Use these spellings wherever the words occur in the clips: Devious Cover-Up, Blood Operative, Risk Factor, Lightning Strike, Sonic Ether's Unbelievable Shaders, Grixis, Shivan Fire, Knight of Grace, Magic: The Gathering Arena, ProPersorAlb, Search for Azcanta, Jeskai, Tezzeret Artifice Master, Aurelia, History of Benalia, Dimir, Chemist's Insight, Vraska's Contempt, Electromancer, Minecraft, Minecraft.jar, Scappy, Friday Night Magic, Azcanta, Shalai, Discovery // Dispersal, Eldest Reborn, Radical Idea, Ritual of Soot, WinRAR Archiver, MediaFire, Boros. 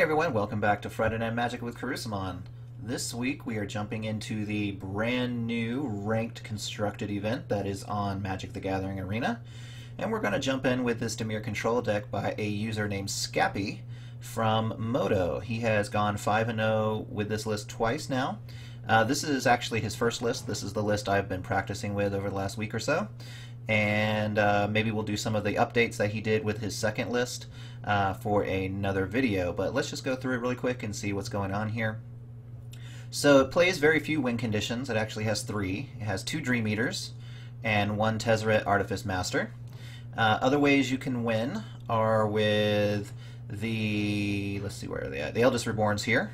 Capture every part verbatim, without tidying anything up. Hey everyone, welcome back to Friday Night Magic with Karusamon. This week we are jumping into the brand new ranked constructed event that is on Magic: The Gathering Arena. And we're going to jump in with this Dimir control deck by a user named Scappy from Modo. He has gone five and oh with this list twice now. Uh, this is actually his first list. This is the list I've been practicing with over the last week or so. And uh, maybe we'll do some of the updates that he did with his second list uh, for another video. But let's just go through it really quick and see what's going on here. So it plays very few win conditions. It actually has three. It has two Dream Eaters and one Tezzeret Artifice Master. Uh, other ways you can win are with the, let's see, where are they at? The Eldest Reborn's here.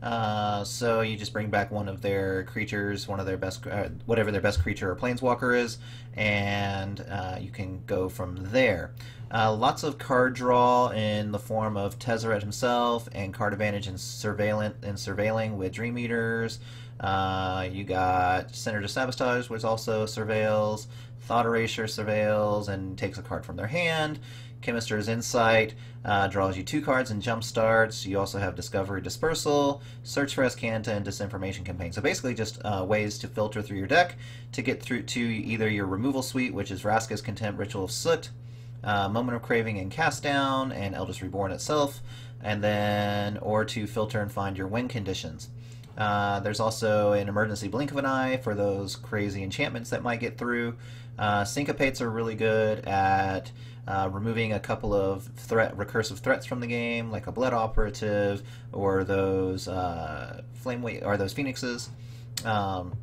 Uh, so you just bring back one of their creatures, one of their best, uh, whatever their best creature or planeswalker is, and uh, you can go from there. Uh, lots of card draw in the form of Tezzeret himself, and card advantage in surveillant and surveilling with Dream Eaters. Uh, you got Sinister Sabotage, which also surveils. Thought Erasure surveils and takes a card from their hand. Chemist's Insight uh, draws you two cards and jump starts. You also have Discovery // Dispersal, Search for Azcanta, and Disinformation Campaign. So basically just uh, ways to filter through your deck to get through to either your removal suite, which is Vraska's Contempt, Ritual of Soot, uh, Moment of Craving and Cast Down, and Eldest Reborn itself, and then or to filter and find your win conditions. Uh, there's also an emergency Blink of an Eye for those crazy enchantments that might get through. Uh, Syncopates are really good at uh, removing a couple of threat, recursive threats from the game, like a Blood Operative or those uh, flame or those Phoenixes um,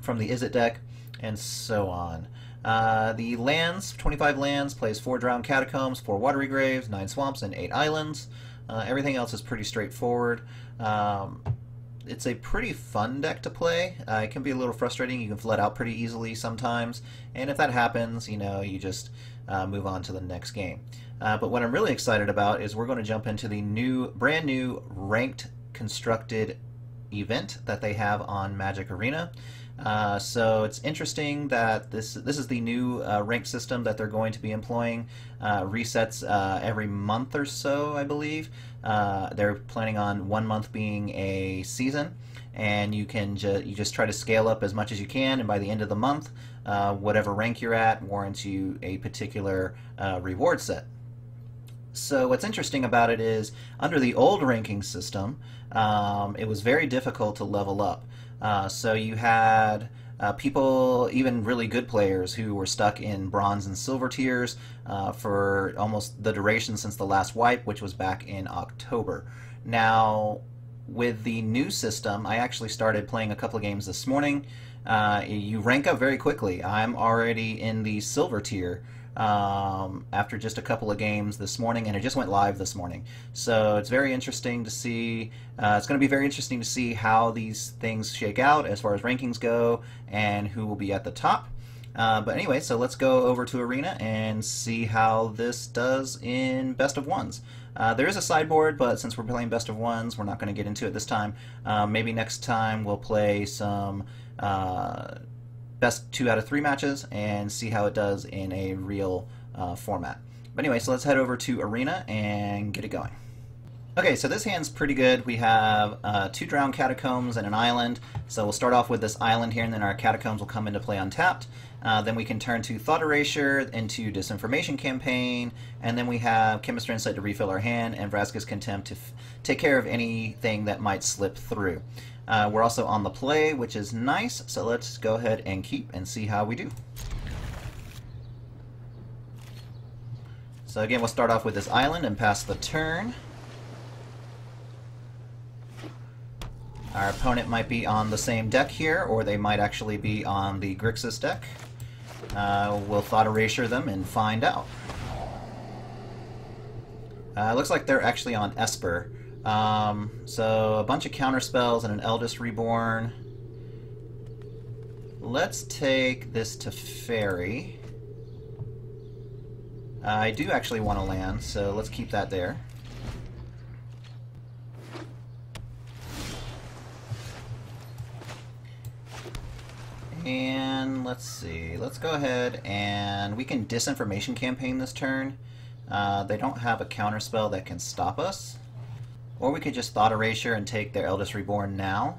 from the Izzet deck, and so on. Uh, the lands, twenty-five lands, plays four Drowned Catacombs, four Watery Graves, nine Swamps, and eight Islands. Uh, everything else is pretty straightforward. Um, It's a pretty fun deck to play. Uh, it can be a little frustrating. You can flood out pretty easily sometimes, and if that happens, you know, you just uh, move on to the next game. Uh, but what I'm really excited about is we're going to jump into the new, brand new ranked constructed event that they have on Magic Arena. Uh, so it's interesting that this this is the new uh, ranked system that they're going to be employing. Uh, resets uh, every month or so, I believe. Uh, they're planning on one month being a season, and you can ju you just try to scale up as much as you can, and by the end of the month, uh, whatever rank you're at warrants you a particular uh, reward set. So what's interesting about it is, under the old ranking system, um, it was very difficult to level up. Uh, so you had uh, people, even really good players, who were stuck in bronze and silver tiers uh, for almost the duration since the last wipe, which was back in October. Now, with the new system, I actually started playing a couple of games this morning. Uh, you rank up very quickly. I'm already in the silver tier. Um, after just a couple of games this morning, and it just went live this morning. So it's very interesting to see, uh, it's going to be very interesting to see how these things shake out as far as rankings go and who will be at the top. Uh, but anyway, so let's go over to Arena and see how this does in best of ones. Uh, there is a sideboard, but since we're playing best of ones, we're not going to get into it this time. Uh, maybe next time we'll play some uh, best two out of three matches and see how it does in a real uh, format. But anyway, so let's head over to Arena and get it going. Okay, so this hand's pretty good. We have uh, two Drowned Catacombs and an Island. So we'll start off with this Island here, and then our Catacombs will come into play untapped. Uh, then we can turn to Thought Erasure, into Disinformation Campaign, and then we have Chemist's Insight to refill our hand, and Vraska's Contempt to f take care of anything that might slip through. Uh, we're also on the play, which is nice, so let's go ahead and keep and see how we do. So again, we'll start off with this Island and pass the turn. Our opponent might be on the same deck here, or they might actually be on the Grixis deck. Uh, we'll Thought Erasure them and find out. Uh, looks like they're actually on Esper. Um, so a bunch of counter spells and an Eldest Reborn. Let's take this to Fairy. Uh, I do actually want to land, so let's keep that there. And let's see, let's go ahead and we can Disinformation Campaign this turn. Uh, they don't have a counterspell that can stop us. Or we could just Thought Erasure and take their Eldest Reborn now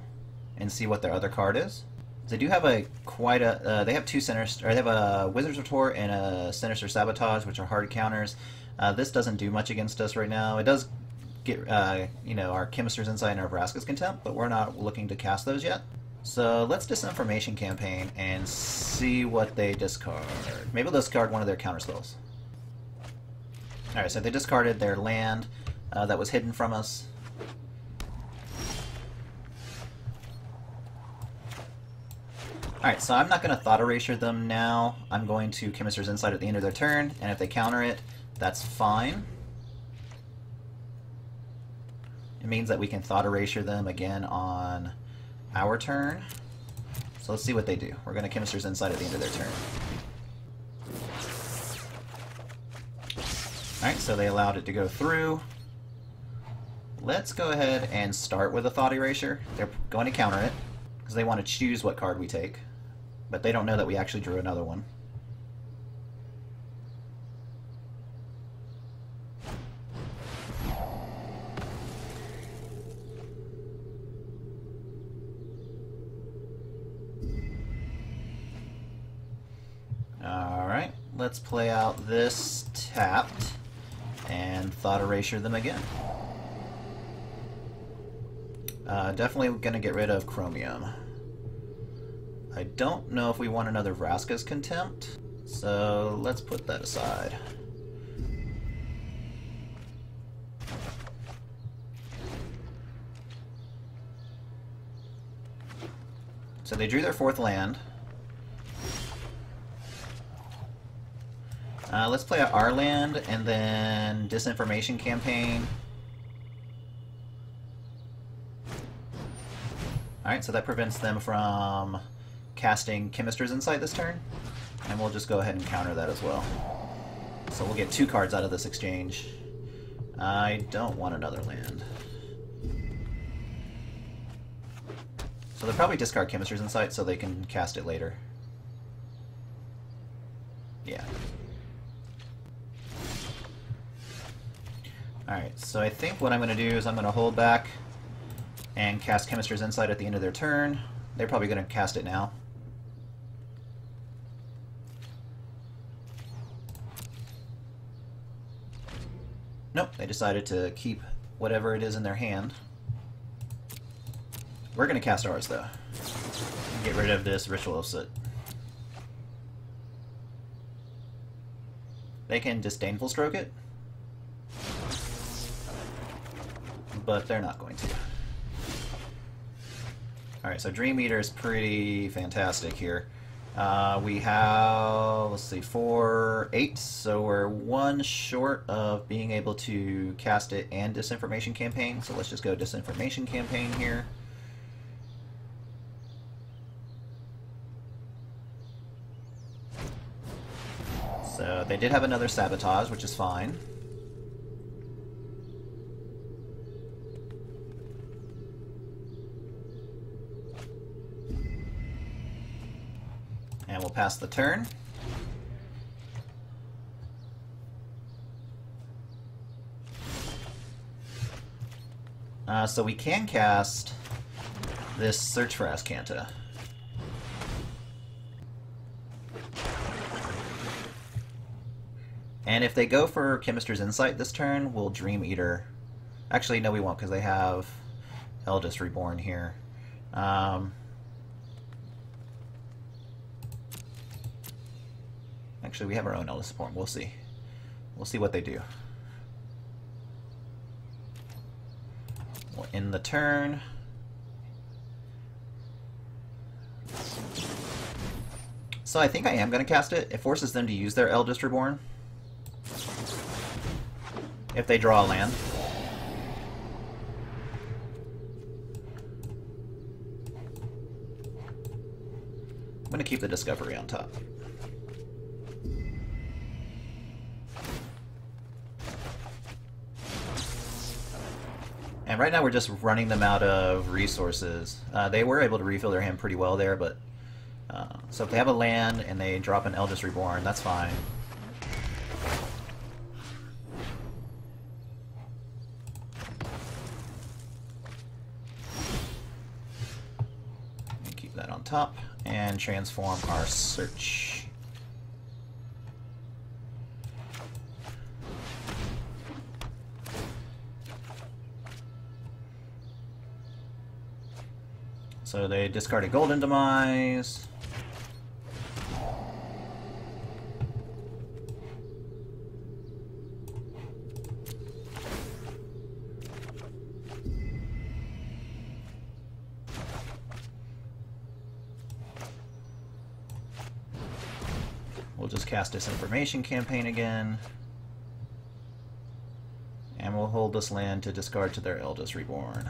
and see what their other card is. They do have a quite a uh, they have two Sinister, or they have a Wizard's Retort and a Sinister Sabotage, which are hard counters. Uh, this doesn't do much against us right now. It does get uh, you know, our Chemist's Insight and our Vraska's Contempt, but we're not looking to cast those yet. So let's Disinformation Campaign and see what they discard. Maybe they'll discard one of their counter spells. All right, so they discarded their land uh, that was hidden from us. Alright, so I'm not going to Thought Erasure them now. I'm going to Chemist's Insight at the end of their turn, and if they counter it, that's fine. It means that we can Thought Erasure them again on our turn. So let's see what they do. We're going to Chemist's Insight at the end of their turn. Alright, so they allowed it to go through. Let's go ahead and start with a Thought Erasure. They're going to counter it, because they want to choose what card we take. But they don't know that we actually drew another one. Alright, let's play out this tapped and Thought Erasure them again. Uh, definitely going to get rid of Chromium. I don't know if we want another Vraska's Contempt, so let's put that aside. So they drew their fourth land. Uh, let's play out our land and then Disinformation Campaign. Alright, so that prevents them from casting Chemist's Insight this turn, and we'll just go ahead and counter that as well. So we'll get two cards out of this exchange. I don't want another land. So they'll probably discard Chemist's Insight so they can cast it later. Yeah. Alright, so I think what I'm going to do is I'm going to hold back and cast Chemist's Insight at the end of their turn. They're probably going to cast it now. Nope, they decided to keep whatever it is in their hand. We're going to cast ours, though. Get rid of this Ritual of Soot. They can Disdainful Stroke it, but they're not going to. Alright, so Dream Eater is pretty fantastic here. Uh, we have, let's see, four, eight, so we're one short of being able to cast it and Disinformation Campaign, so let's just go Disinformation Campaign here. So they did have another Sabotage, which is fine. And we'll pass the turn. Uh, so we can cast this Search for Azcanta. And if they go for Chemist's Insight this turn, we'll Dream Eater. Actually, no, we won't, because they have Eldest Reborn here. Um... Actually, we have our own Eldest Reborn. We'll see. We'll see what they do. We'll end the turn. So I think I am going to cast it. It forces them to use their Eldest Reborn if they draw a land. I'm going to keep the Discovery on top. And right now we're just running them out of resources. Uh, they were able to refill their hand pretty well there, but uh, so if they have a land and they drop an Eldest Reborn, that's fine. top and transform our search. So they discard a Golden Demise. We'll just cast Disinformation Campaign again. And we'll hold this land to discard to their Eldest Reborn.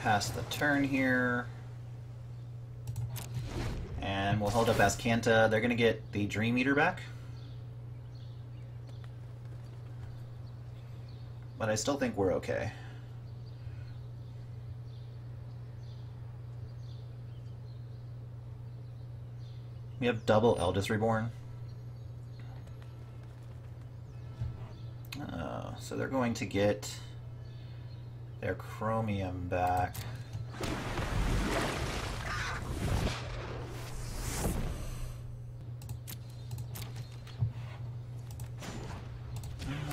Pass the turn here, and we'll hold up Azcanta. They're going to get the Dream Eater back, but I still think we're okay. We have double Eldest Reborn. Oh, so they're going to get their Chromium back.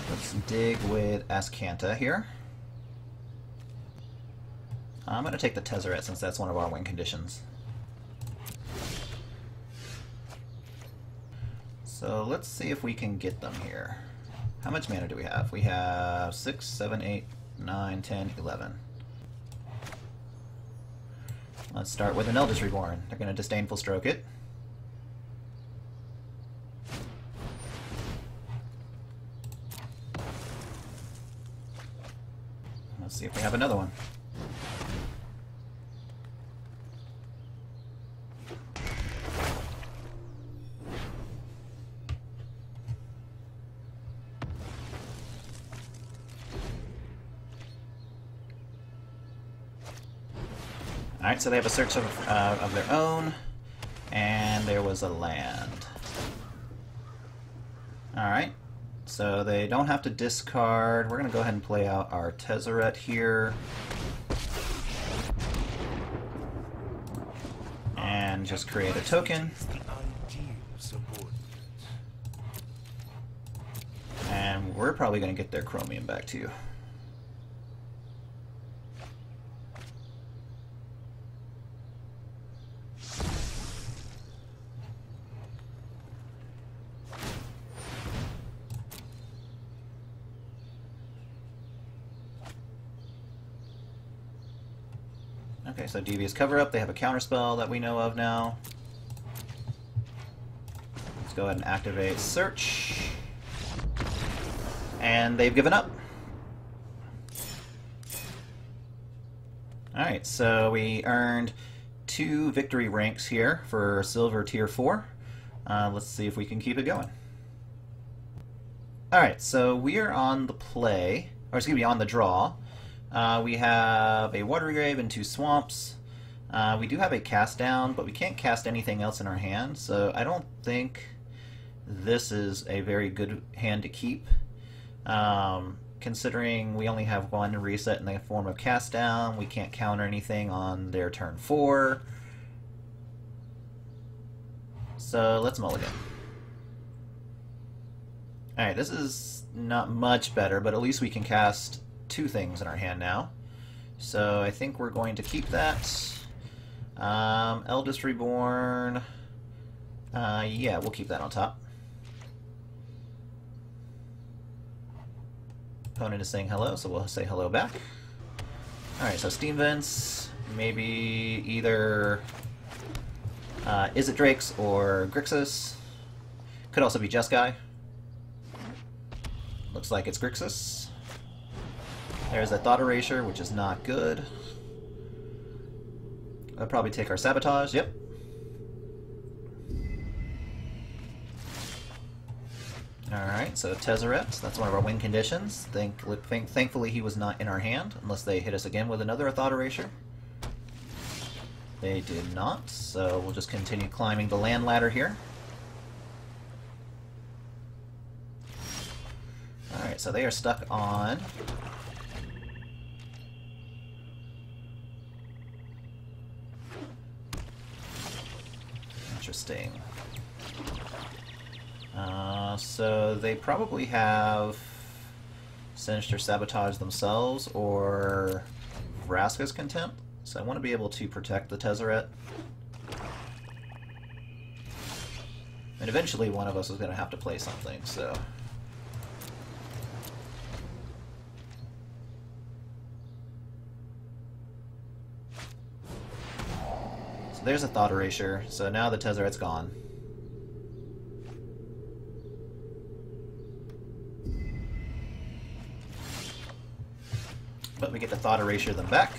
Let's dig with Azcanta here. I'm going to take the Tezzeret since that's one of our win conditions. So let's see if we can get them here. How much mana do we have? We have six, seven, eight, nine, ten, eleven. Let's start with an Eldest Reborn. They're going to Disdainful Stroke it. Let's see if we have another one. So they have a search of, uh, of their own, and there was a land. Alright, so they don't have to discard. We're going to go ahead and play out our Tezzeret here. And just create a token. And we're probably going to get their Chromium back to you. So Devious Cover-Up, they have a counterspell that we know of now. Let's go ahead and activate Search. And they've given up. Alright, so we earned two victory ranks here for Silver Tier four. Uh, let's see if we can keep it going. Alright, so we are on the play, or excuse me, on the draw. Uh, we have a Watery Grave and two Swamps. Uh, we do have a Cast Down, but we can't cast anything else in our hand, so I don't think this is a very good hand to keep, um, considering we only have one reset in the form of Cast Down. We can't counter anything on their turn four. So let's mulligan. Alright, this is not much better, but at least we can cast two things in our hand now. So I think we're going to keep that. Um, Eldest Reborn. Uh, yeah, we'll keep that on top. Opponent is saying hello, so we'll say hello back. Alright, so Steam Vents. Maybe either uh, Izzet Drakes or Grixis. Could also be Jeskai. Looks like it's Grixis. There's a Thought Erasure, which is not good. I'll probably take our Sabotage, yep. Alright, so Tezzeret, that's one of our win conditions. Think, think, thankfully he was not in our hand, unless they hit us again with another Thought Erasure. They did not, so we'll just continue climbing the land ladder here. Alright, so they are stuck on... Interesting. Uh, so they probably have Sinister Sabotage themselves or Vraska's Contempt. So I want to be able to protect the Tezzeret. And eventually one of us is going to have to play something, so... So there's a Thought Erasure, so now the Tezzeret's gone. But we get to Thought Erasure them back.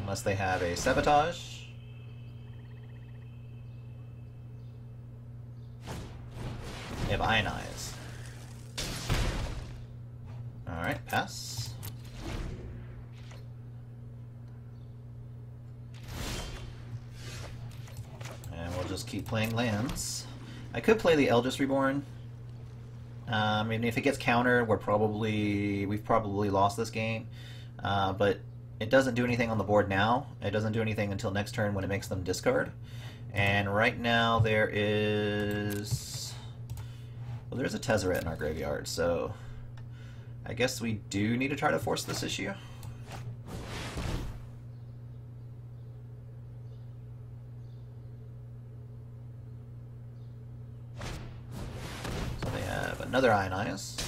Unless they have a Sabotage. They have Ionize. Alright, pass. And we'll just keep playing lands. I could play the Eldest Reborn. Um, and if it gets countered, we're probably... we've probably lost this game. Uh, but it doesn't do anything on the board now. It doesn't do anything until next turn when it makes them discard. And right now there is... Well, there's a Tezzeret in our graveyard, so... I guess we do need to try to force this issue. So they have another Ionize.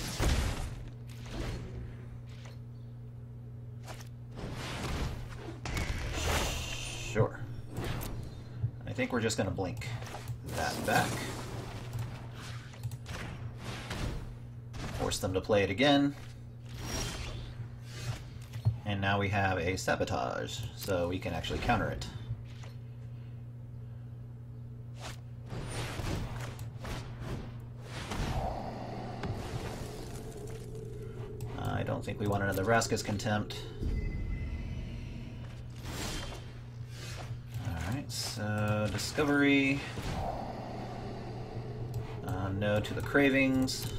Sure. I think we're just going to blink that back. Force them to play it again. And now we have a Sabotage, so we can actually counter it. I don't think we want another Vraska's Contempt. So, Discovery. Uh, no to the Cravings.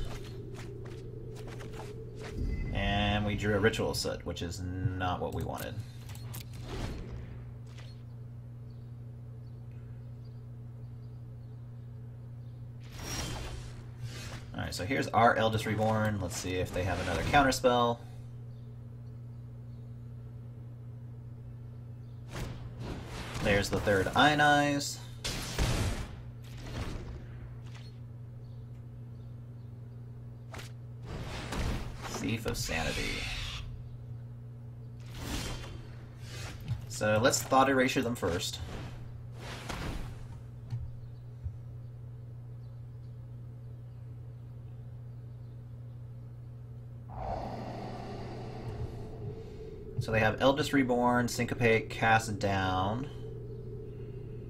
And we drew a Ritual of Soot, which is not what we wanted. Alright, so here's our Eldest Reborn. Let's see if they have another counterspell. There's the third Ionize. Thief of Sanity. So let's Thought Erasure them first. So they have Eldest Reborn, Syncopate, Cast Down.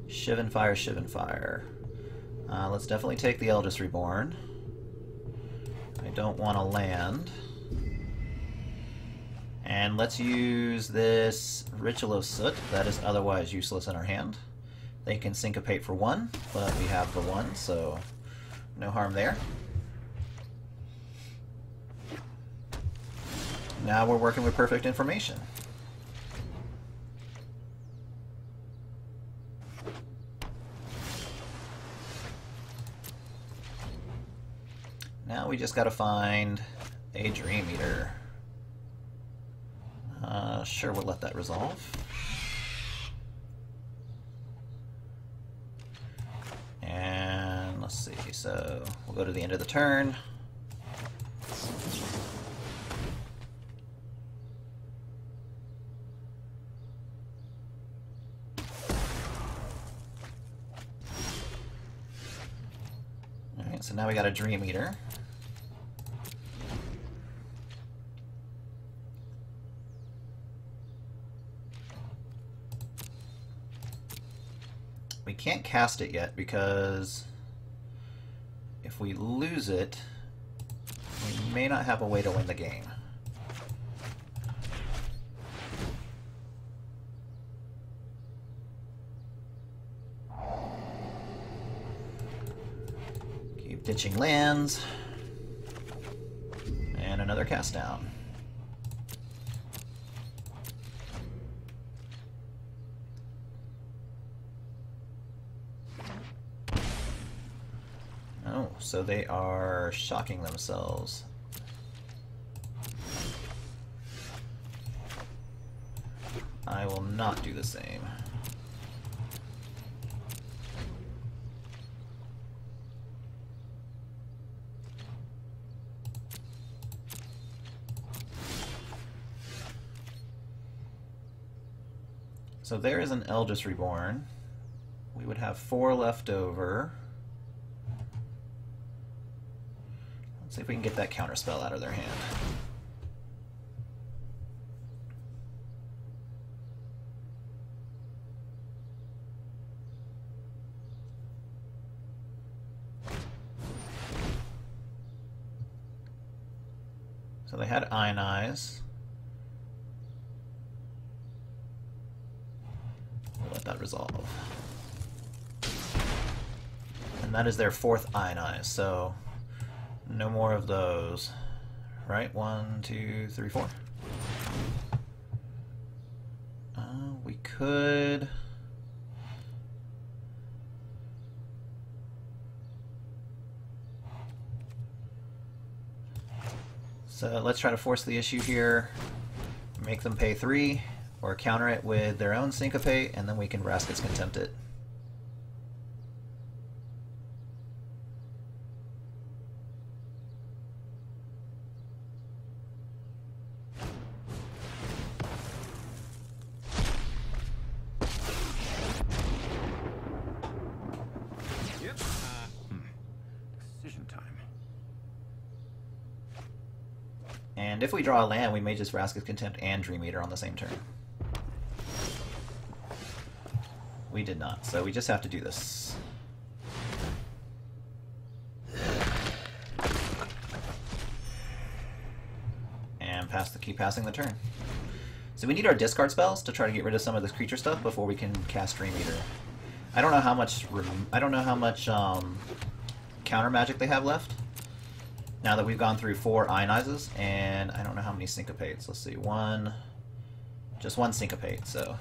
Shivan Fire, Shivan Fire. Uh, let's definitely take the Eldest Reborn. I don't want to land. And let's use this Ritual of Soot that is otherwise useless in our hand. They can Syncopate for one, but we have the one, so no harm there. Now we're working with Perfect Information. Now we just gotta find a Dream Eater. Uh, sure, we'll let that resolve. And let's see, so we'll go to the end of the turn. Alright, so now we got a Dream Eater. We can't cast it yet because if we lose it, we may not have a way to win the game. Keep ditching lands. And another cast down. Oh, so they are shocking themselves. I will not do the same. So there is an Eldest Reborn. We would have four left over. Let's see if we can get that counter spell out of their hand. So they had Ionize. We'll let that resolve. And that is their fourth Ionize, so no more of those. Right? One, two, three, four. Uh, we could... So let's try to force the issue here. Make them pay three, or counter it with their own Syncopate, and then we can Vraska's Contempt it. And if we draw a land, we may just Vraska's Contempt and Dream Eater on the same turn. We did not, so we just have to do this. And pass the, keep passing the turn. So we need our discard spells to try to get rid of some of this creature stuff before we can cast Dream Eater. I don't know how much I don't know how much um, counter magic they have left. Now that we've gone through four Ionizes, and I don't know how many Syncopates. Let's see, one... Just one Syncopate, so...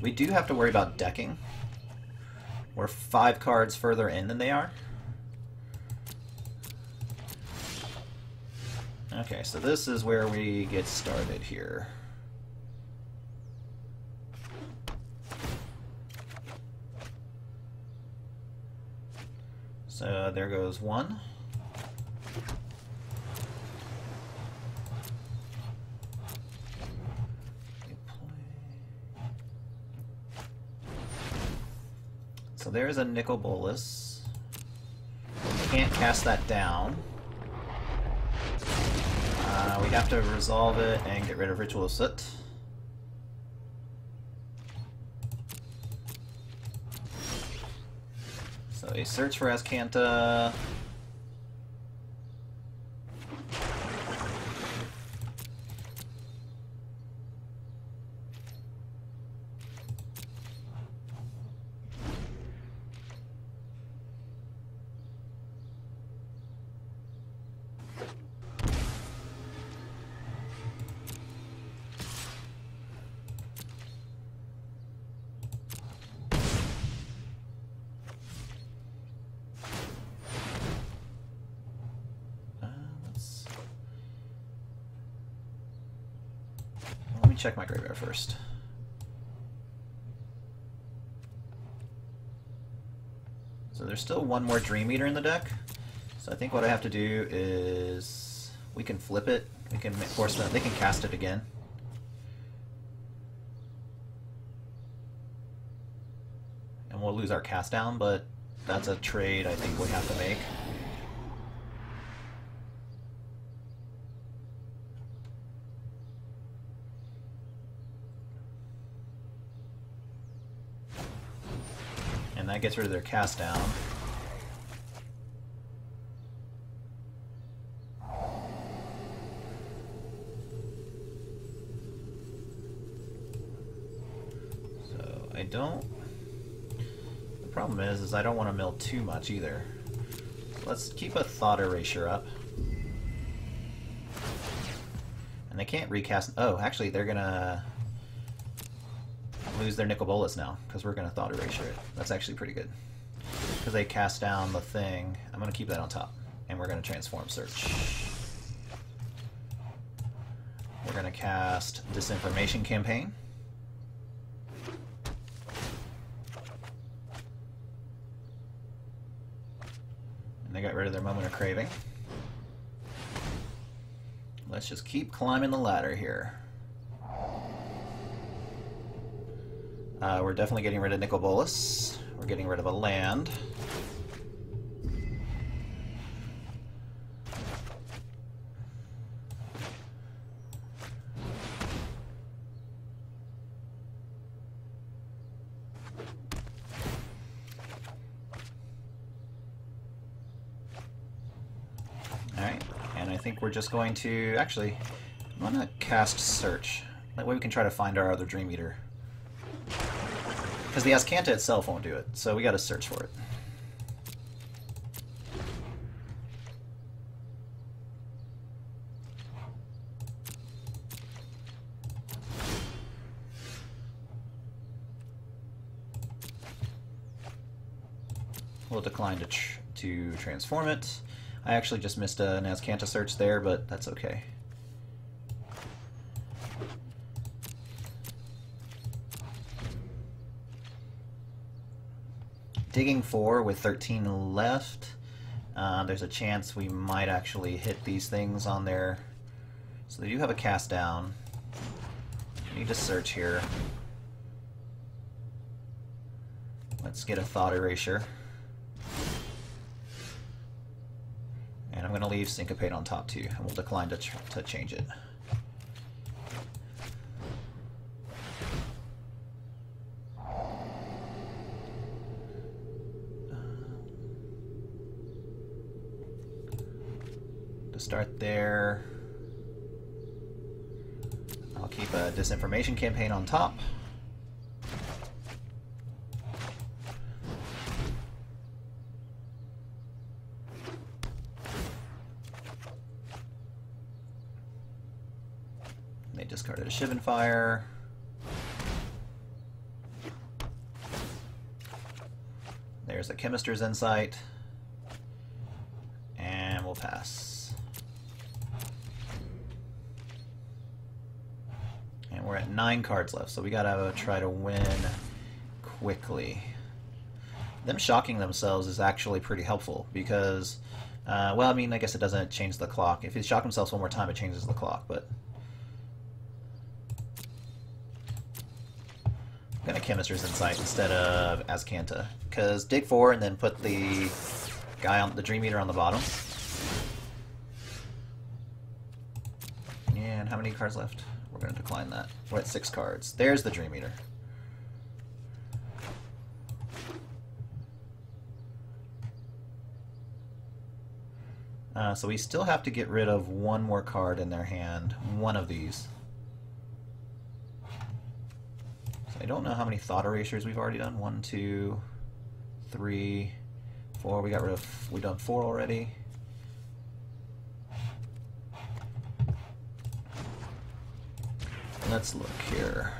We do have to worry about decking. We're five cards further in than they are. Okay, so this is where we get started here. So there goes one. So there's a Nicol Bolas. Can't cast that down. Uh, we have to resolve it and get rid of Ritual of Soot. So a Search for Azcanta. Check my graveyard first. So there's still one more Dream Eater in the deck. So I think what I have to do is we can flip it. We can force them. They can cast it again. And we'll lose our cast down, but that's a trade I think we have to make. That gets rid of their cast down. So I don't... The problem is, is I don't want to mill too much either. So let's keep a Thought Erasure up. And they can't recast... Oh, actually, they're going to... lose their Nicol Bolas now, because we're going to Thought Erasure it. That's actually pretty good. Because they cast down the thing. I'm going to keep that on top, and we're going to transform Search. We're going to cast Disinformation Campaign. And they got rid of their Moment of Craving. Let's just keep climbing the ladder here. Uh, we're definitely getting rid of Nicol Bolas. We're getting rid of a land. Alright, and I think we're just going to... Actually, I'm going to cast Search. That way we can try to find our other Dream Eater. Because the Azcanta itself won't do it, so we got to search for it. We'll decline to tr to transform it. I actually just missed an Azcanta search there, but that's okay. Digging four with thirteen left, uh, there's a chance we might actually hit these things on there. So they do have a cast down. We need to search here. Let's get a Thought Erasure. And I'm going to leave Syncopate on top too, and we'll decline to, ch to change it. Start there. I'll keep a Disinformation Campaign on top. They discarded a Shivan Fire. There's a Chemist's Insight. And we'll pass. We're at nine cards left, so we gotta try to win quickly. Them shocking themselves is actually pretty helpful because, uh, well, I mean, I guess it doesn't change the clock. If they shock themselves one more time, it changes the clock, but... I'm gonna Chemist's Insight instead of Azcanta, because dig four and then put the guy on the Dream Eater on the bottom. And how many cards left? We're going to decline that. We're at six cards. There's the Dream Eater. Uh, so we still have to get rid of one more card in their hand. One of these. So I don't know how many Thought Erasures we've already done. One, two, three, four. We got rid of... We've done four already. Let's look here.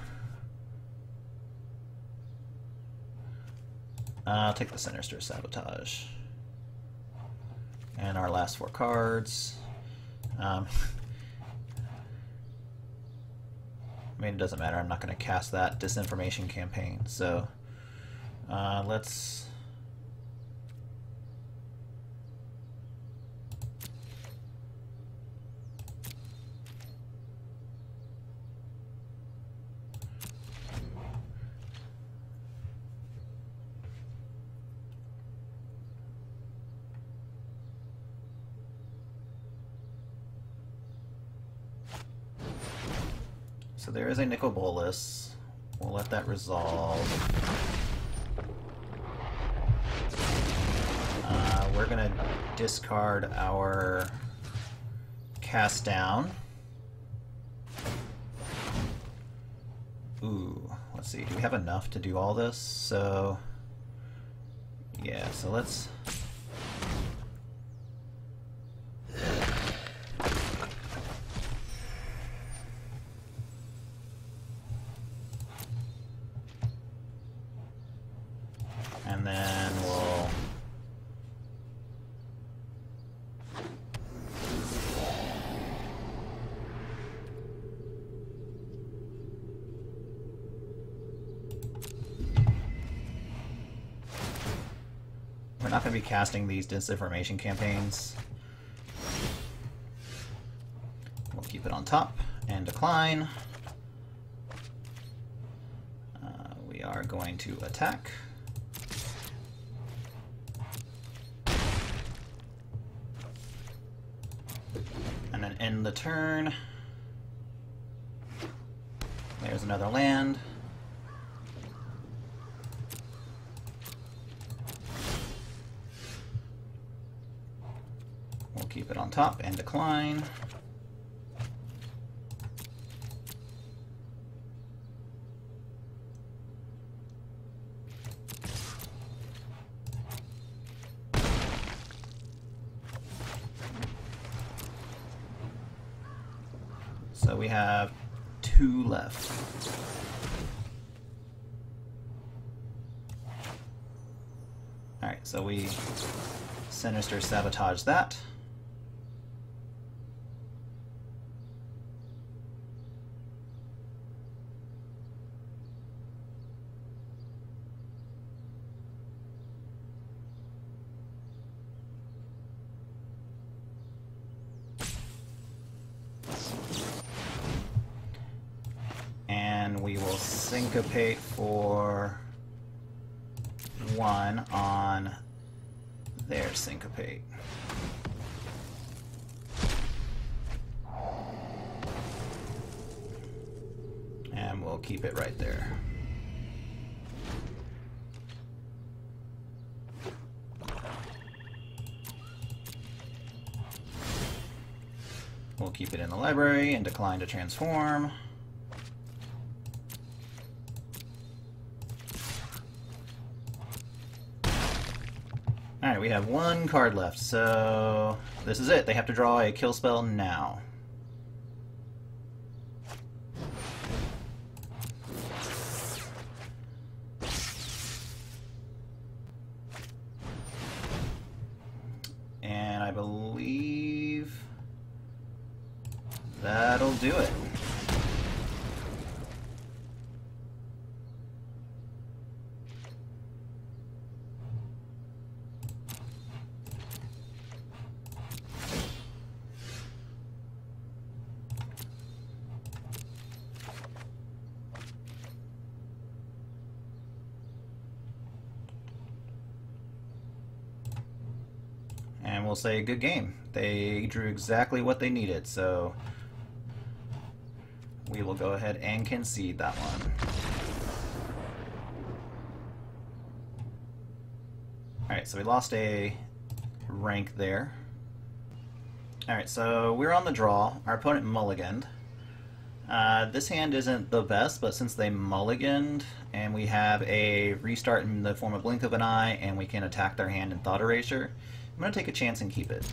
I'll take the Sinister Sabotage. And our last four cards. Um, I mean, it doesn't matter. I'm not going to cast that Disinformation Campaign. So uh, let's... So there is a Nicol Bolas. We'll let that resolve. we're going to discard our Cast Down. Ooh, let's see. Do we have enough to do all this? So, yeah, so let's... And then we'll... We're not going to be casting these disinformation campaigns. We'll keep it on top and decline. Uh, we are going to attack. End the turn. There's another land. We'll keep it on top and decline. So we have two left. Alright, so we Sinister Sabotage that. Syncopate for one on their Syncopate. And we'll keep it right there. We'll keep it in the library and decline to transform. Alright, we have one card left, so this is it. They have to draw a kill spell now. And I believe that'll do it. And we'll say, good game. They drew exactly what they needed, so we will go ahead and concede that one. Alright, so we lost a rank there. Alright, so we're on the draw. Our opponent mulliganed. Uh, this hand isn't the best, but since they mulliganed, and we have a restart in the form of Blink of an Eye, and we can attack their hand in Thought Erasure, I'm going to take a chance and keep it.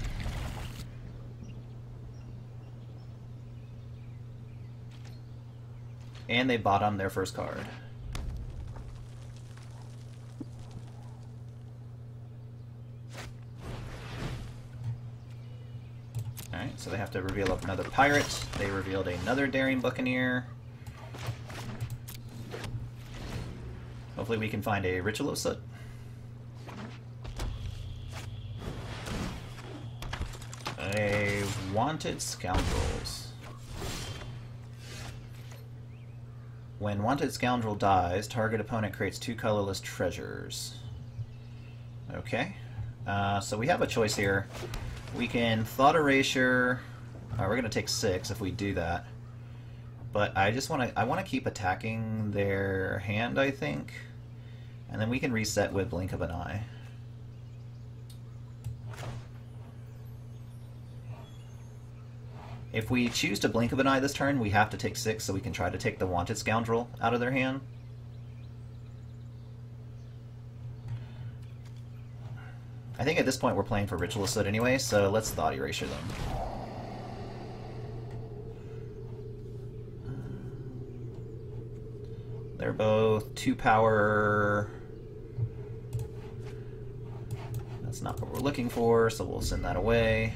And they bottom their first card. Alright, so they have to reveal up another pirate. They revealed another Daring Buccaneer. Hopefully we can find a Ritual of Soot. A Wanted Scoundrels. When Wanted Scoundrel dies, target opponent creates two colorless treasures. Okay. Uh, so we have a choice here. We can Thought Erasure. Uh, we're going to take six if we do that. But I just want to I want to keep attacking their hand, I think. And then we can reset with Blink of an Eye. If we choose to Blink of an Eye this turn, we have to take six, so we can try to take the Wanted Scoundrel out of their hand. I think at this point we're playing for Ritual of Soot anyway, so let's Thought Erasure them. They're both two power. That's not what we're looking for, so we'll send that away.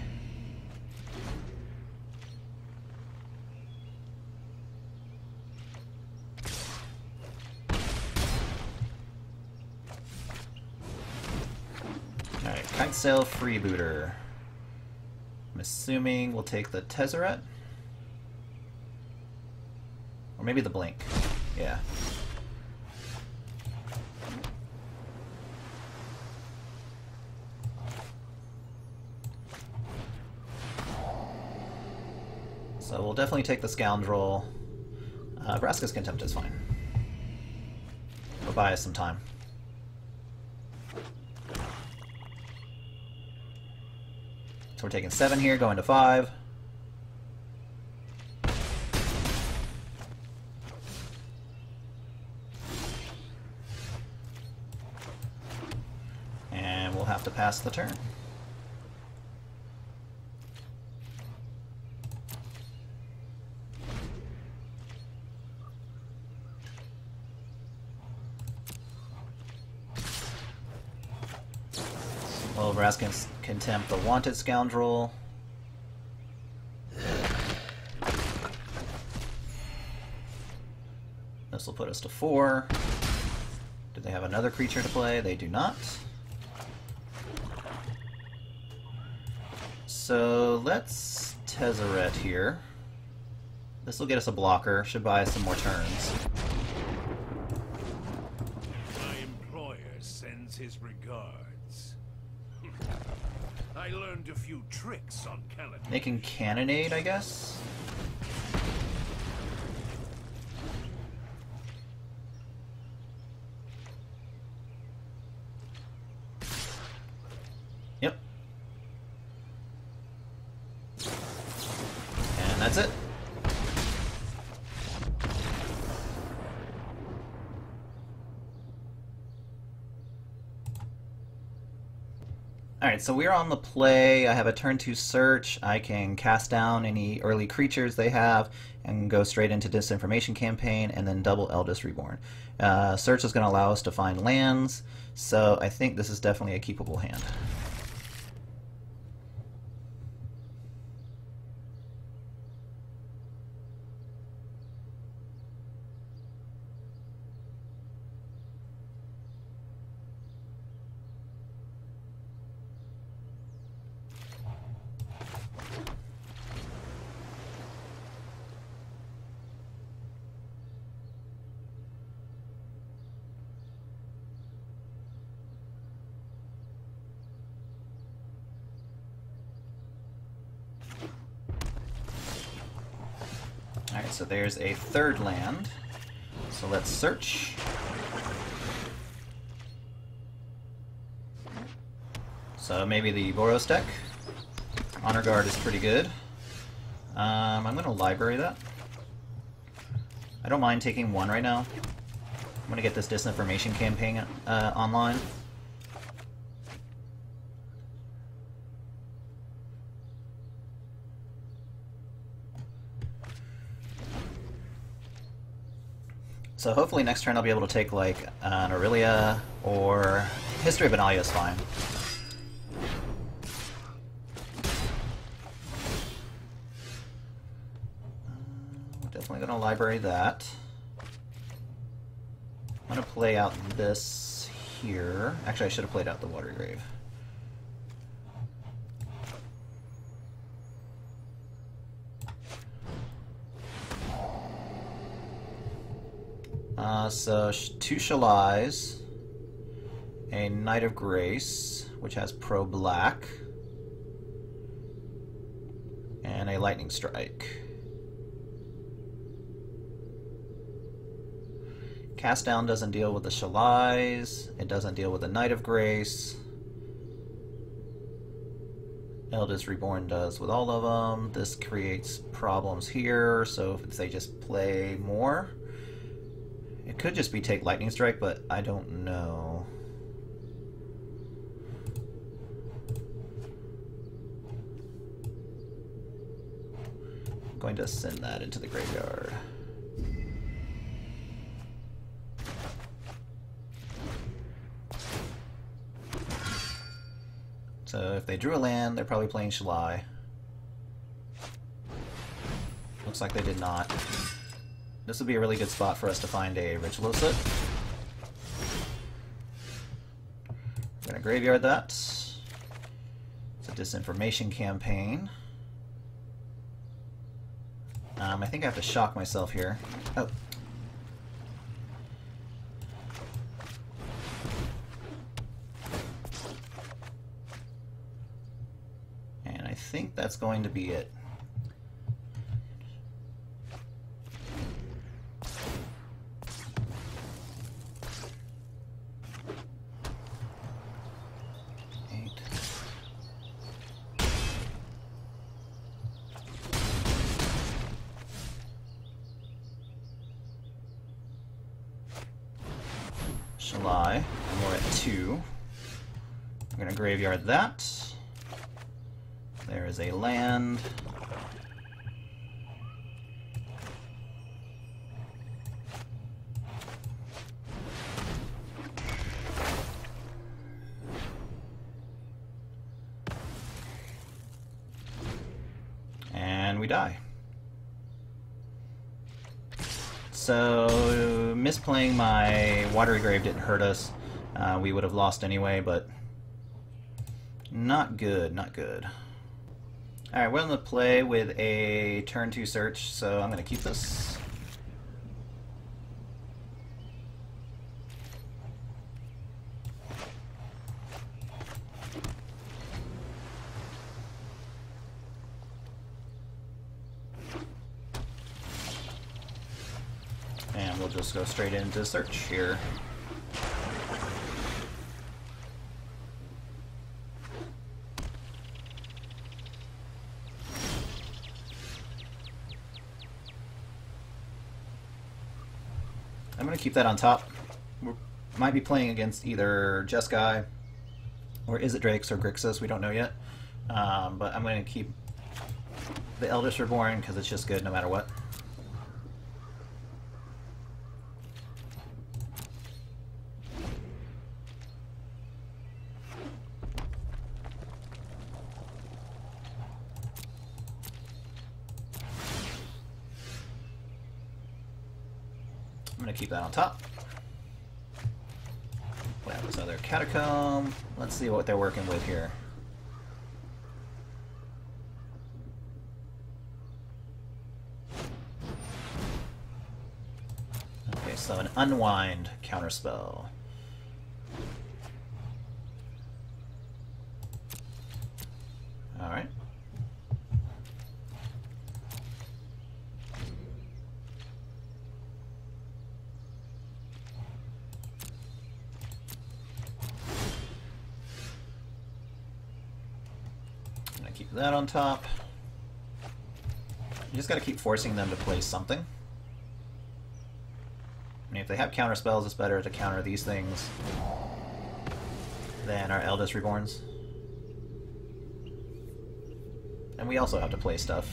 Sell Freebooter. I'm assuming we'll take the Tezzeret. Or maybe the Blink. Yeah. So we'll definitely take the Scoundrel. Uh, Vraska's Contempt is fine. We'll buy us some time. So we're taking seven here, going to five. And we'll have to pass the turn. Well, Vraska's Contempt the Wanted Scoundrel. This will put us to four. Do they have another creature to play? They do not. So let's Tezzeret here. This will get us a blocker. Should buy us some more turns. My employer sends his regards. I learned a few tricks on Callum. They can cannonade, I guess. Yep. And that's it. Alright, so we're on the play. I have a turn to search. I can cast down any early creatures they have and go straight into Disinformation Campaign and then double Eldest Reborn. Uh, search is going to allow us to find lands, so I think this is definitely a keepable hand. So there's a third land. So let's search. So maybe the Boros deck. Honor Guard is pretty good. Um, I'm going to library that. I don't mind taking one right now. I'm going to get this Disinformation Campaign uh, online. So hopefully next turn I'll be able to take like an Aurelia or History of Benalia is fine. We're definitely gonna library that. I'm gonna play out this here. Actually, I should have played out the Watery Grave. Uh, so, two Shalais, a Knight of Grace, which has pro-black, and a Lightning Strike. Cast Down doesn't deal with the Shalais, it doesn't deal with the Knight of Grace. Eldest Reborn does with all of them. This creates problems here, so if they just play more. It could just be take Lightning Strike, but I don't know. I'm going to send that into the graveyard. So if they drew a land, they're probably playing Shalai. Looks like they did not. This would be a really good spot for us to find a Ritual of Soot. We're going to graveyard that. It's a Disinformation Campaign. Um, I think I have to shock myself here. Oh. And I think that's going to be it. Shalai, and we're at two. I'm going to graveyard that. There is a land. And we die. So misplaying my Watery Grave didn't hurt us. Uh, we would have lost anyway, but not good, not good. Alright, we're going to play with a turn two search, so I'm going to keep this. Just go straight into search here. I'm going to keep that on top. We might be playing against either Jeskai or Izzet Drakes or Grixis, we don't know yet. Um, but I'm going to keep the Eldest Reborn because it's just good no matter what. Keep that on top. Play out this other Catacomb. Let's see what they're working with here. Okay, so an Unwind counterspell. Alright. Keep that on top. You just gotta keep forcing them to play something. I mean, if they have counter spells, it's better to counter these things than our Eldest Reborns. And we also have to play stuff.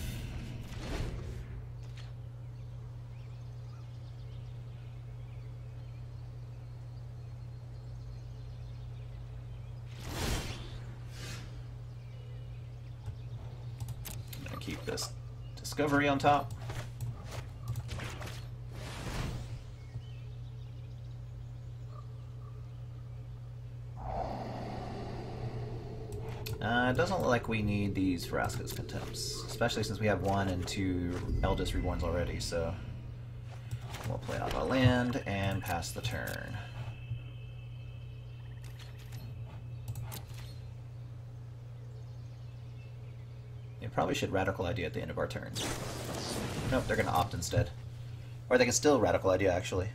Keep this Discovery on top. Uh, it doesn't look like we need these Vraska's Contempts, especially since we have one and two Eldest Reborns already, so we'll play out our land and pass the turn. Probably should Radical Idea at the end of our turn. Nope, they're going to opt instead. Or they can still Radical Idea, actually.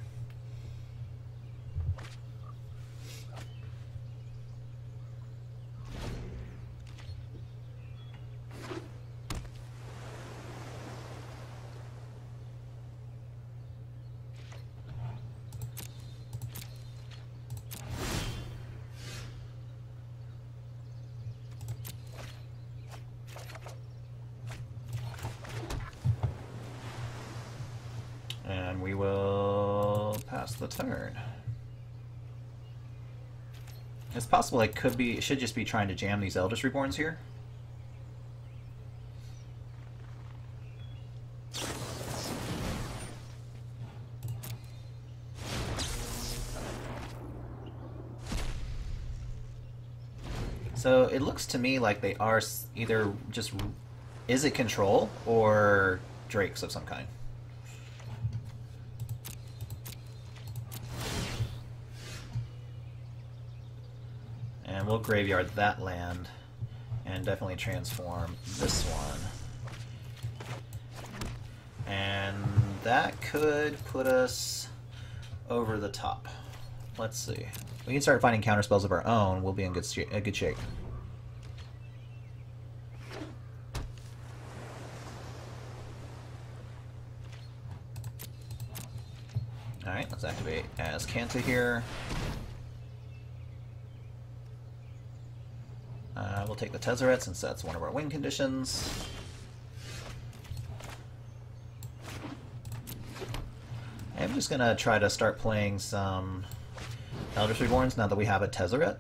and we will pass the turn. It's possible I could be, should just be trying to jam these Eldest Reborns here. So it looks to me like they are either just Izzet control or Drakes of some kind. And we'll graveyard that land and definitely transform this one. And that could put us over the top. Let's see. We can start finding counterspells of our own. We'll be in good, uh, good shape. Alright, let's activate Azcanta here. Uh, we'll take the Tezzeret since that's one of our win conditions. I'm just gonna try to start playing some Eldest Reborns now that we have a Tezzeret.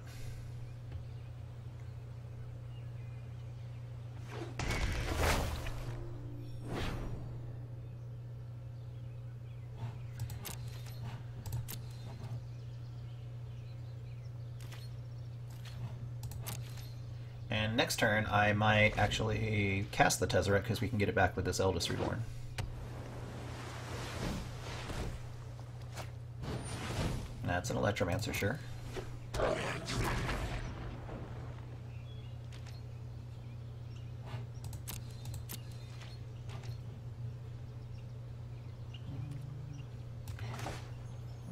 And next turn I might actually cast the Tezzeret because we can get it back with this Eldest Reborn. That's an Electromancer, sure.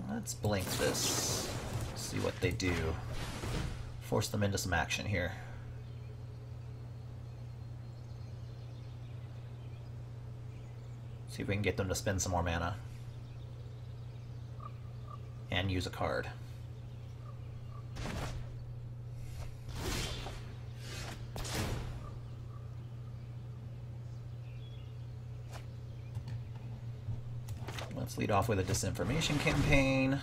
Let's blink this. See what they do. Force them into some action here. See if we can get them to spend some more mana. And use a card. Let's lead off with a Disinformation Campaign.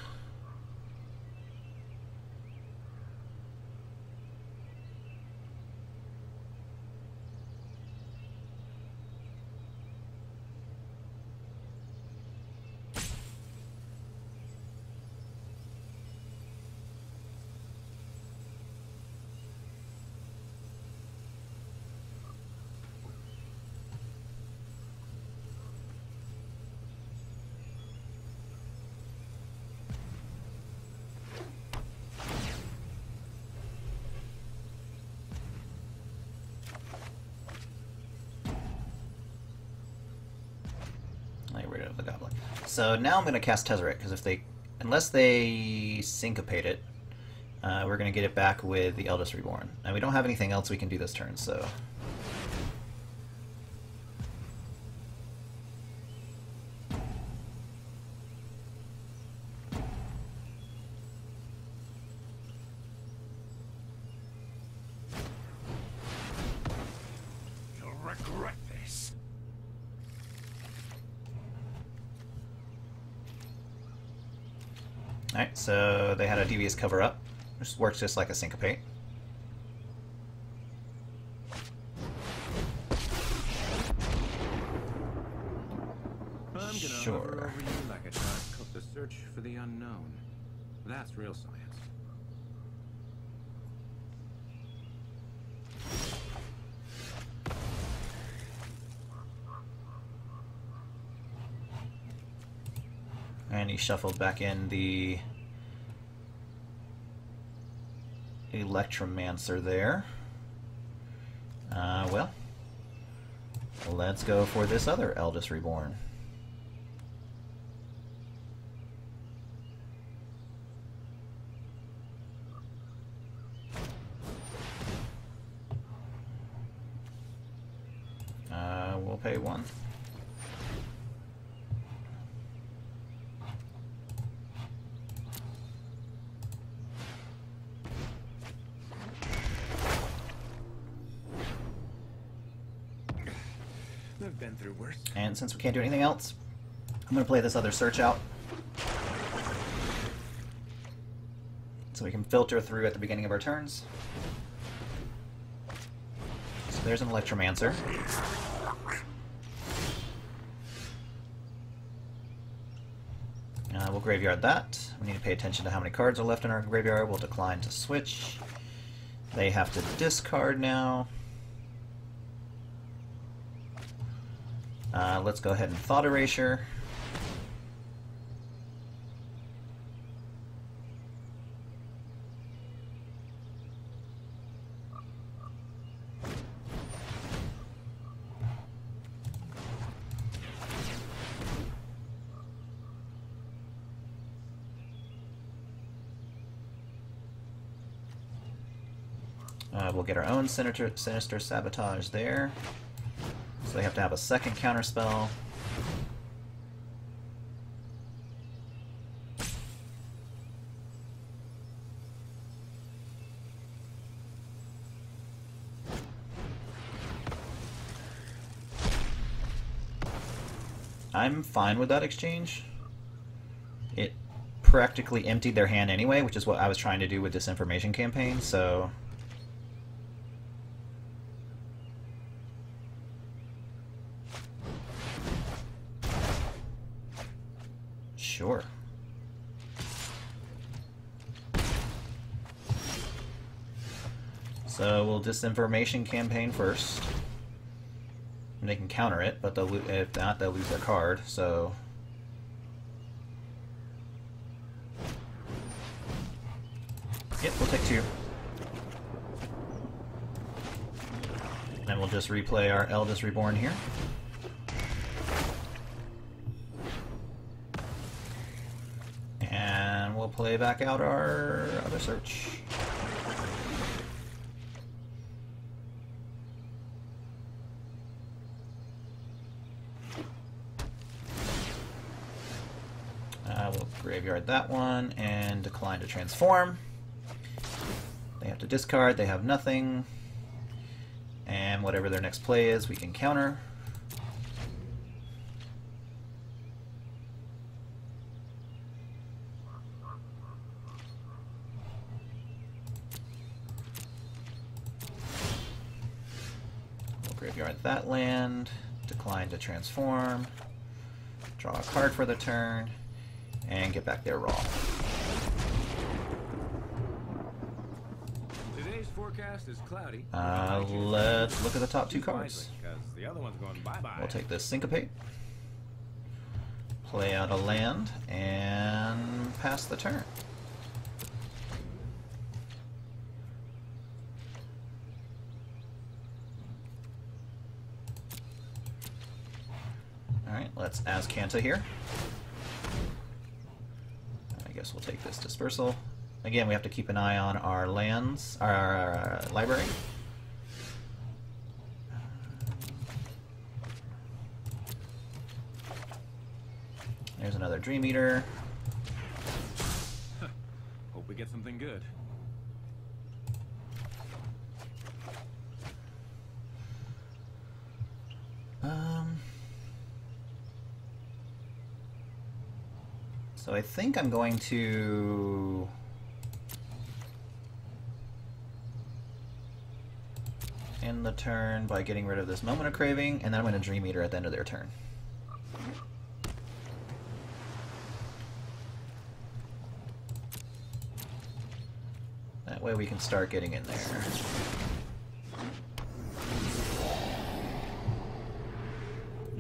So now I'm going to cast Tezzeret, because if they, unless they syncopate it, uh, we're going to get it back with the Eldest Reborn. And we don't have anything else we can do this turn, so... Alright, so they had a Devious Cover Up, which works just like a Syncopate. I'm sure. Like a tribe called the Search for the Unknown. That's real science. And he shuffled back in the Electromancer there. Uh, well, let's go for this other Eldest Reborn. Uh, we'll pay one. And since we can't do anything else, I'm going to play this other search out, so we can filter through at the beginning of our turns. So there's an Electromancer. Uh, we'll graveyard that. We need to pay attention to how many cards are left in our graveyard. We'll decline to switch. They have to discard now. Uh, let's go ahead and Thought Erasure. Uh, we'll get our own Sinister, Sinister Sabotage there. So they have to have a second counterspell. I'm fine with that exchange. It practically emptied their hand anyway, which is what I was trying to do with Disinformation Campaign, so... Sure. So we'll Disinformation Campaign first. And they can counter it, but they'll if not, they'll lose their card. So yep, we'll take two. And we'll just replay our Eldest Reborn here. Play back out our other search. Uh, we'll graveyard that one and decline to transform. They have to discard, they have nothing. And whatever their next play is, we can counter. That land, decline to transform, draw a card for the turn, and get back their raw. Today's forecast is cloudy. Uh, let's look at the top two cards. We'll take this Syncopate, play out a land, and pass the turn. Let's Azcanta here. I guess we'll take this Dispersal. Again, we have to keep an eye on our lands, our, our, our library. There's another Dream Eater. Hope we get something good. Um. So I think I'm going to... end the turn by getting rid of this Moment of Craving, and then I'm going to Dream Eater at the end of their turn. That way we can start getting in there.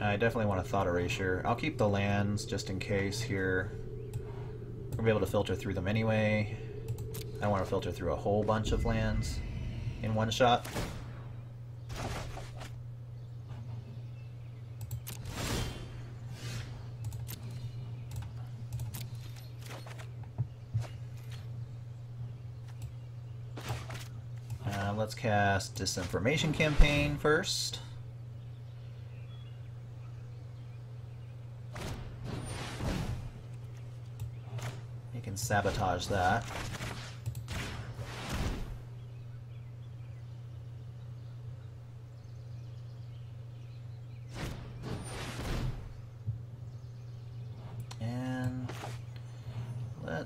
I definitely want a Thought Erasure. I'll keep the lands just in case here. We'll be able to filter through them anyway. I don't want to filter through a whole bunch of lands in one shot. Uh, let's cast Disinformation Campaign first. You can sabotage that.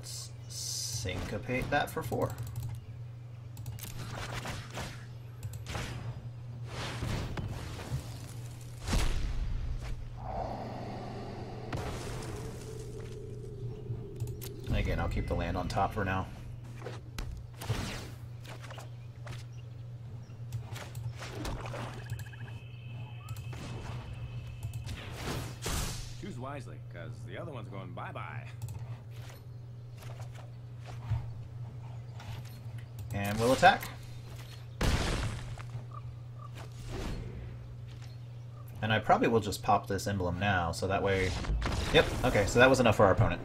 Let's syncopate that for four. And again, I'll keep the land on top for now. Choose wisely, because the other one's going bye-bye. And we'll attack. And I probably will just pop this emblem now, so that way... Yep, okay, so that was enough for our opponent.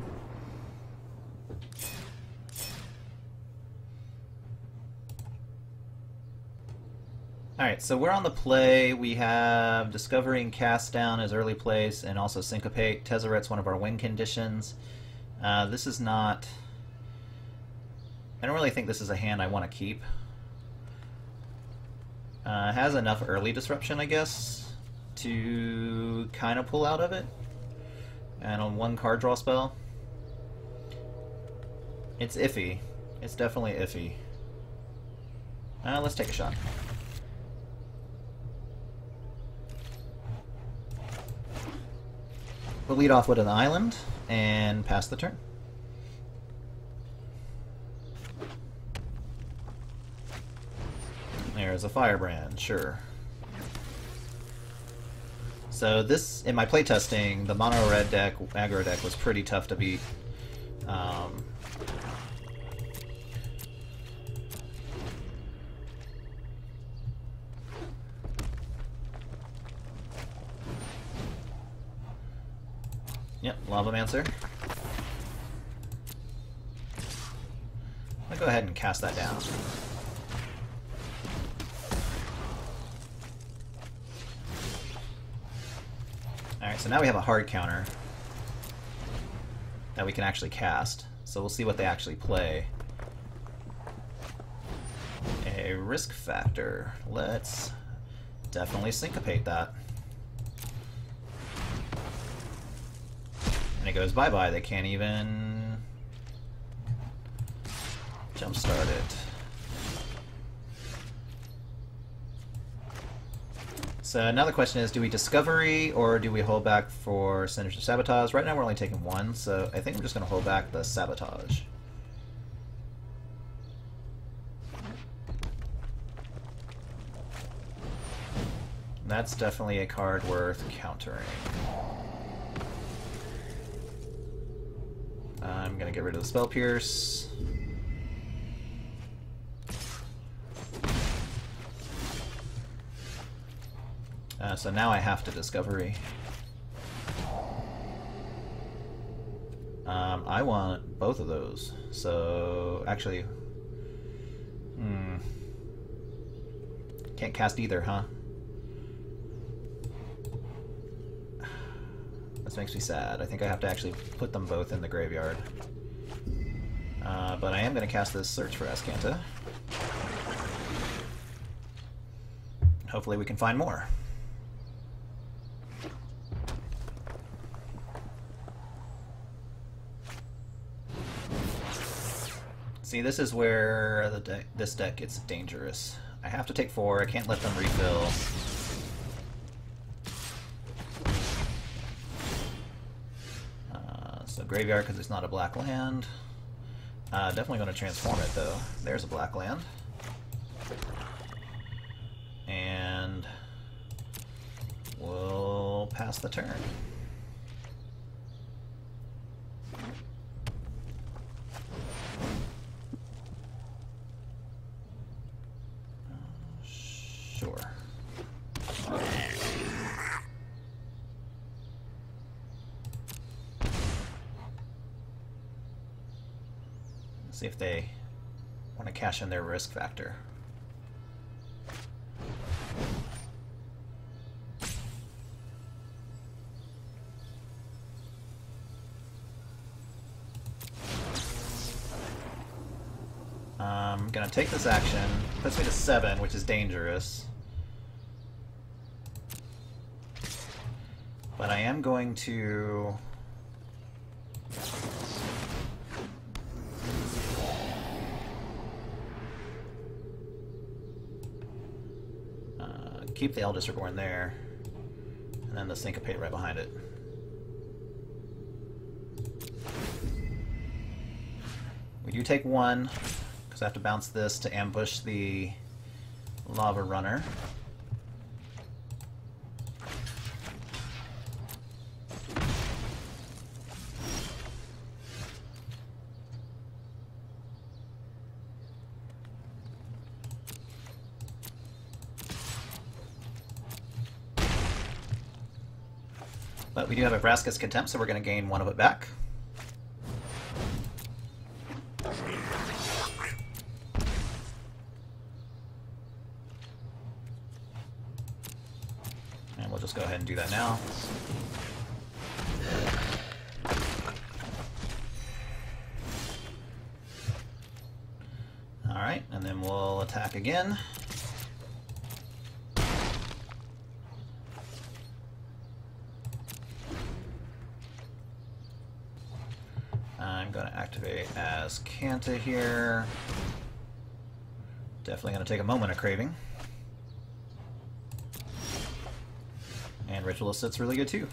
Alright, so we're on the play. We have Discovering Cast Down as early place, and also Syncopate. Tezzeret's one of our win conditions. Uh, this is not... I don't really think this is a hand I want to keep. Uh, has enough early disruption, I guess, to kind of pull out of it. And on one card draw spell. It's iffy. It's definitely iffy. Uh, let's take a shot. We'll lead off with an island and pass the turn. There's a firebrand, sure. So this, in my playtesting, the mono red deck, aggro deck, was pretty tough to beat. Um, yep, Lavamancer. I'll go ahead and cast that down. Alright, so now we have a hard counter that we can actually cast. So we'll see what they actually play. A risk factor. Let's definitely syncopate that. And it goes bye-bye. They can't even jumpstart it. So now the question is, do we discovery or do we hold back for Sinister Sabotage? Right now we're only taking one, so I think we're just going to hold back the Sabotage. And that's definitely a card worth countering. I'm going to get rid of the Spell Pierce. Uh, so now I have to discovery. Um, I want both of those. So actually, hmm, can't cast either, huh? This makes me sad. I think I have to actually put them both in the graveyard. Uh, but I am going to cast this Search for Azcanta. Hopefully we can find more. See, this is where the de this deck gets dangerous. I have to take four. I can't let them refill. Uh, so graveyard, because it's not a black land. Uh, definitely going to transform it, though. There's a black land. And we'll pass the turn. See if they want to cash in their risk factor. I'm gonna take this action, puts me to seven, which is dangerous. But I am going to keep the Eldest Reborn there, and then the Syncopate right behind it. We do take one, because I have to bounce this to ambush the Lava Runner. But we do have a Vraska's Contempt, so we're going to gain one of it back. And we'll just go ahead and do that now. Alright, and then we'll attack again. Azcanta here. Definitely going to take a Moment of Craving. And Ritual of Soot's really good too.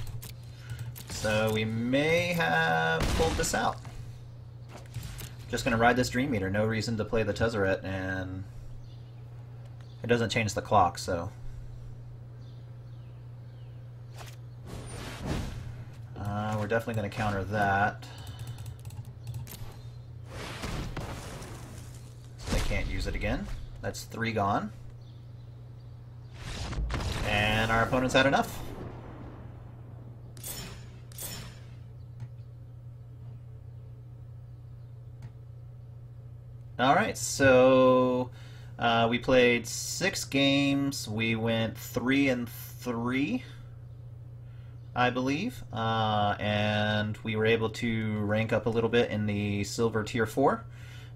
So we may have pulled this out. Just going to ride this Dream Eater. No reason to play the Tezzeret, and it doesn't change the clock, so. Uh, we're definitely going to counter that. Use it again. That's three gone. And our opponent's had enough. Alright, so uh, we played six games. We went three and three, I believe. Uh, and we were able to rank up a little bit in the silver tier four.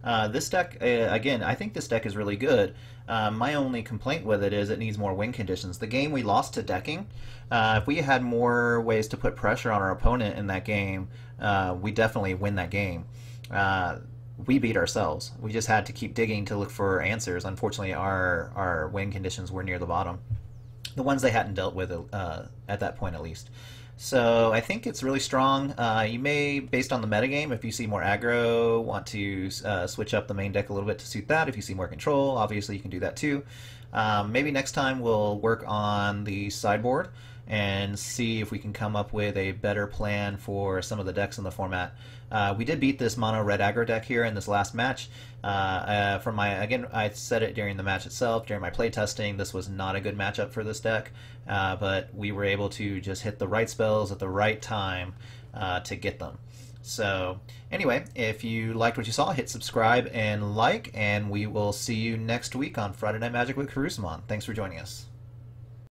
Uh, this deck, uh, again, I think this deck is really good. Uh, my only complaint with it is it needs more win conditions. The game we lost to decking, uh, if we had more ways to put pressure on our opponent in that game, uh, we definitely win that game. Uh, we beat ourselves. We just had to keep digging to look for answers. Unfortunately, our, our win conditions were near the bottom. The ones they hadn't dealt with uh, at that point, at least. So I think it's really strong. Uh, you may, based on the metagame, if you see more aggro, want to uh, switch up the main deck a little bit to suit that. If you see more control, obviously you can do that too. Um, maybe next time we'll work on the sideboard and see if we can come up with a better plan for some of the decks in the format. Uh, we did beat this mono red aggro deck here in this last match. Uh, uh, from my again, I said it during the match itself, during my playtesting, this was not a good matchup for this deck. Uh, but we were able to just hit the right spells at the right time uh, to get them. So anyway, if you liked what you saw, hit subscribe and like, and we will see you next week on Friday Night Magic with Karusmon. Thanks for joining us.